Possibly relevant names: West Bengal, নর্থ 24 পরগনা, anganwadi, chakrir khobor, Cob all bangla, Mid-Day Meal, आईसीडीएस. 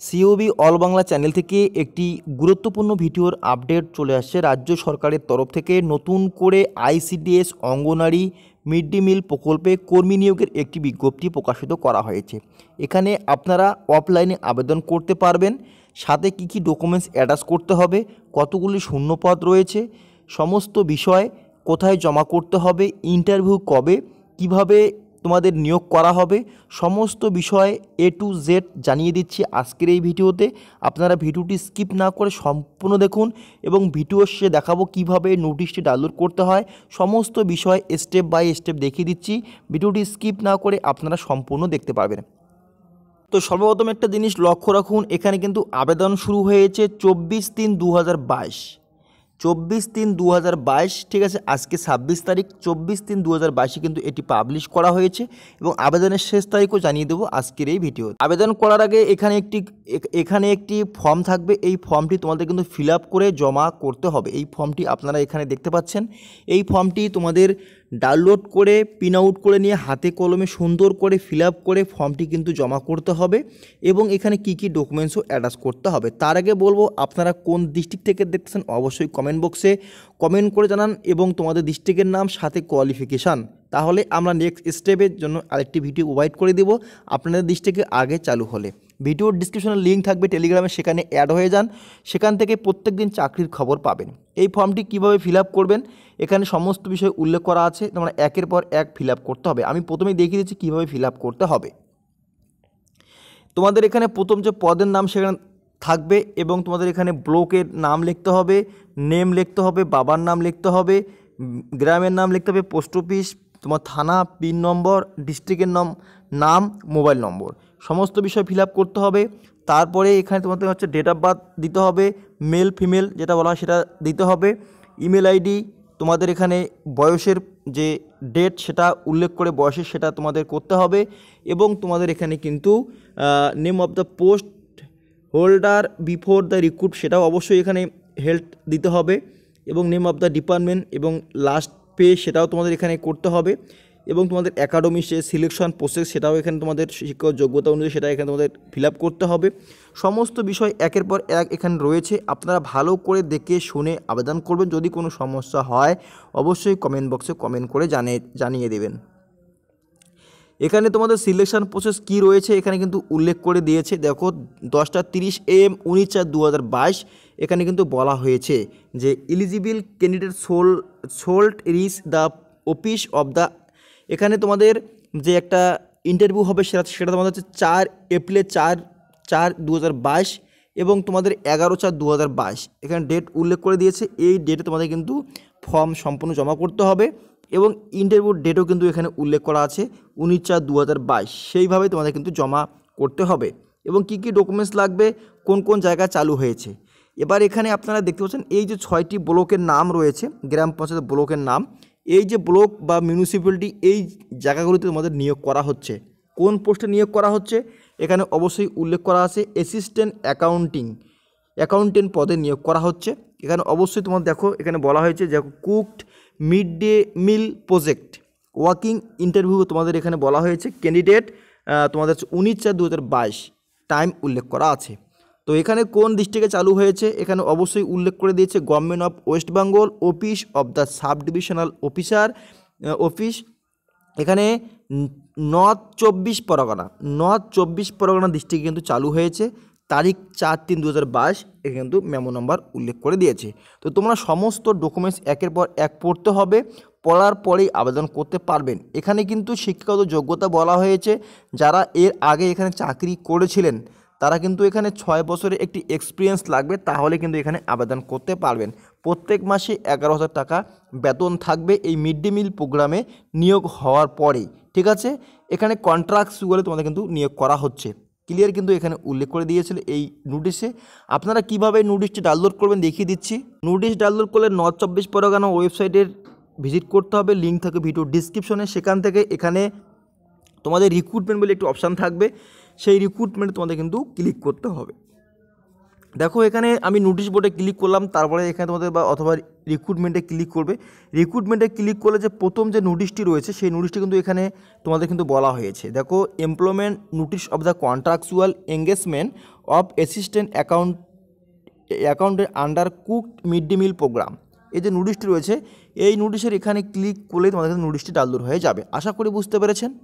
COB all Bangla channel थेके एकटी गुरुत्वपूर्ण भिडियोर update चले आसछे। राज्य सरकारेर तरफ थेके नतून करे आईसीडीएस anganwadi mid day meal प्रकल्पे कर्मी नियोगेर एकटी विज्ञप्ति प्रकाशित करा हयेछे। एखाने आपनारा अफलाइने आवेदन करते पारबेन, साथे कि कि डकुमेंट्स अटैच करते हबे, कतगुली शून्य पद रयेछे, समस्त विषय कोथाय जमा करते हबे, इंटरव्यू कबे, किभाबे तुम्हारे नियोग करा हबे, समस्त विषय ए टू जेड जानिए दिच्छी आजकेर एई भिडियोते। आपनारा भिडियोटी स्किप ना करे सम्पूर्ण देखुन एबं भिडियो शेषे देखाबो किभाबे नोटिशटी डाउनलोड करते हय, समस्त विषय स्टेप बाय स्टेप देखिए दिच्छी। भिडियोटी स्किप ना करे आपनारा सम्पूर्ण देखते पाबेन। तो सर्वप्रथम एक जिनिस लक्ष्य राखुन, एखाने किन्तु आवेदन शुरू हयेछे 24-3-2022, 24-3-2022, ठीक है। आज के 26 तारीख 24-3-2022 क्योंकि ये पब्लिश करा हुए है और आवेदन शेष तारीखों जानिए देव आजकल ये भिडियो। आवेदन करार आगे एखाने एक फर्म थाकबे, ये फर्मटी तुम्हारे क्योंकि फिल आप कर जमा करते हैं। फर्मटी आपनारा एखाने देखते पाच्छेन, ये फर्मटी तुम्हारे डाउनलोड कर प्रिंट आउट कर निये हाथे कलमे सुंदर कर फिल आप कर फर्मटी क्योंकि जमा करते हैं और एखाने की डकुमेंट्सों अटैच करते हैं। तार आगे बोलबो आपनारा कोन डिस्ट्रिक्ट थेके देखछेन अवश्य कमेंट बक्से कमेंट कर जानान एबं तुम्हारे डिस्ट्रिक्टर नाम साथे क्वालिफिकेशन, ताहले आमरा नेक्स्ट स्टेपेर जोन्नो आरेकटी भिडियो प्रोवाइड करे देब आपनादेर डिस्ट्रिक्टे आगे चालू होले। भिडियोर डिस्क्रिपशने लिंक थाकबे टेलिग्रामे, सेखाने एड हये जान, सेखान थेके प्रत्येक दिन चाकरिर खबर पाबेन। এই ফর্মটি কিভাবে ফিলআপ করবেন এখানে সমস্ত বিষয় উল্লেখ করা আছে, তোমরা একের পর এক ফিলআপ করতে হবে। আমি প্রথমেই দেখিয়ে দিচ্ছি কিভাবে ফিলআপ করতে হবে। তোমাদের এখানে প্রথম যে পদের নাম সেখানে থাকবে এবং তোমাদের এখানে ব্লকের নাম লিখতে হবে, নেম লিখতে হবে, বাবার নাম লিখতে হবে, গ্রামের নাম লিখতে হবে, পোস্ট অফিস, তোমার থানা, পিন নম্বর, ডিস্ট্রিক্টের নাম, মোবাইল নম্বর, সমস্ত বিষয় ফিলআপ করতে হবে। তারপরে এখানে তোমাদের হচ্ছে ডেট অফ বার্থ দিতে হবে, মেল ফিমেল যেটা বলা হয় সেটা দিতে হবে, ইমেল আইডি, তোমাদের এখানে বয়সের যে ডেট সেটা উল্লেখ করে বয়সের সেটা তোমাদের করতে হবে এবং তোমাদের এখানে কিন্তু name of the post holder before the recruit সেটাও অবশ্যই এখানে হেল্প দিতে হবে এবং নেম অফ দ্য ডিপার্টমেন্ট এবং লাস্ট পে সেটাও তোমাদের এখানে করতে হবে এবং তোমাদের অ্যাকাডেমি যে সিলেকশন প্রসেস সেটাও এখানে তোমাদের শিক্ষক যোগ্যতা অনুযায়ী সেটা এখানে তোমাদের ফিলআপ করতে হবে। সমস্ত বিষয় একের পর এক এখানে রয়েছে, আপনারা ভালো করে দেখে শুনে আবেদন করবেন। যদি কোনো সমস্যা হয় অবশ্যই কমেন্ট বক্সে কমেন্ট করে জানিয়ে দেবেন। এখানে তোমাদের সিলেকশন প্রসেস কি রয়েছে এখানে কিন্তু উল্লেখ করে দিয়েছে, দেখো 10:30 AM 19/4/2022 এখানে কিন্তু বলা হয়েছে যে eligible candidate should reach the office of the, এখানে তোমাদের যে একটা ইন্টারভিউ হবে সেটা তোমাদের হচ্ছে 4 এপ্রিল 2022 এবং তোমাদের 11/4/2022 এখানে ডেট উল্লেখ করে দিয়েছে। এই ডেটে তোমাদের কিন্তু ফর্ম সম্পূর্ণ জমা করতে হবে এবং ইন্টারভিউ ডেটও কিন্তু এখানে উল্লেখ করা আছে 19/4/2022, সেইভাবে তোমাদের কিন্তু জমা করতে হবে এবং কি কি ডকুমেন্টস লাগবে, কোন কোন জায়গা চালু হয়েছে। এবার এখানে আপনারা দেখতে পাচ্ছেন এই যে 6টি ব্লকের নাম রয়েছে, গ্রাম পঞ্চায়েত ব্লকের নাম, এই যে ব্লক বা মিউনিসিপ্যালিটি এই জায়গাগুলিতে তোমাদের নিয়োগ করা হচ্ছে, কোন পোস্টে নিয়োগ করা হচ্ছে এখানে অবশ্যই উল্লেখ করা আছে। অ্যাসিস্ট্যান্ট অ্যাকাউন্টেন্ট পদে নিয়োগ করা হচ্ছে, এখানে অবশ্যই তোমাদের দেখো এখানে বলা হয়েছে যে cooked mid day meal project walking interview তোমাদের এখানে বলা হয়েছে ক্যান্ডিডেট তোমাদের 19/4/2022 টাইম উল্লেখ করা আছে। তো এখানে কোন ডিস্ট্রিক্টে চালু হয়েছে এখানে অবশ্যই উল্লেখ করে দিয়েছে government of West Bengal office of the sub divisional officer office, এখানে নর্থ 24 পরগনা ডিস্ট্রিক্টে কিন্তু চালু হয়েছে, তারিখ 4-3-2022 এখানে কিন্তু মেমো নাম্বার উল্লেখ করে দিয়েছে। তো তোমরা সমস্ত ডকুমেন্টস একের পর এক পড়তে হবে, পড়ার পরেই আবেদন করতে পারবেন। এখানে কিন্তু শিক্ষাগত যোগ্যতা বলা হয়েছে, যারা এর আগে এখানে চাকরি করেছিলেন তারা কিন্তু এখানে 6 বছরের একটি এক্সপিরিয়েন্স লাগবে, তাহলে কিন্তু এখানে আবেদন করতে পারবেন। প্রত্যেক মাসে 11,000 টাকা বেতন থাকবে এই মিড ডে মিল প্রোগ্রামে নিয়োগ হওয়ার পরেই, ঠিক আছে। এখানে কন্ট্রাকচুয়ালি তোমাদের কিন্তু নিয়োগ করা হচ্ছে, ক্লিয়ার কিন্তু এখানে উল্লেখ করে দিয়েছিল এই নোটিশে। আপনারা কীভাবে নোটিশটি ডাউনলোড করবেন দেখিয়ে দিচ্ছি। নোটিশ ডাউনলোড করলে নর্থ 24 পরগনা ওয়েবসাইটের ভিজিট করতে হবে, লিঙ্ক থাকে ভিডিও ডিসক্রিপশনে, সেখান থেকে এখানে তোমাদের রিক্রুটমেন্ট বলে একটি অপশান থাকবে, সেই রিক্রুটমেন্টে তোমাদের কিন্তু ক্লিক করতে হবে। देखो एखाने आमी नोटिस बोर्डे क्लिक करलाम तारपरे एखाने तोमादेर बा अथवा रिक्रुटमेंटे क्लिक करबे। रिक्रुटमेंटे क्लिक करले जे प्रथम जे नोटिसटी रयेछे सेई नोटिसटी किन्तु एखाने तोमादेर किन्तु बला हयेछे देखो employment notice of the contractual engagement of assistant अ্যাকাউন্টের under cooked mid day meal programme এই যে নোটিশটি রয়েছে এই নোটিশের এখানে ক্লিক করলে তোমাদের কাছে নোটিশটি ডাউনলোড হয়ে যাবে। আশা করি বুঝতে পেরেছেন।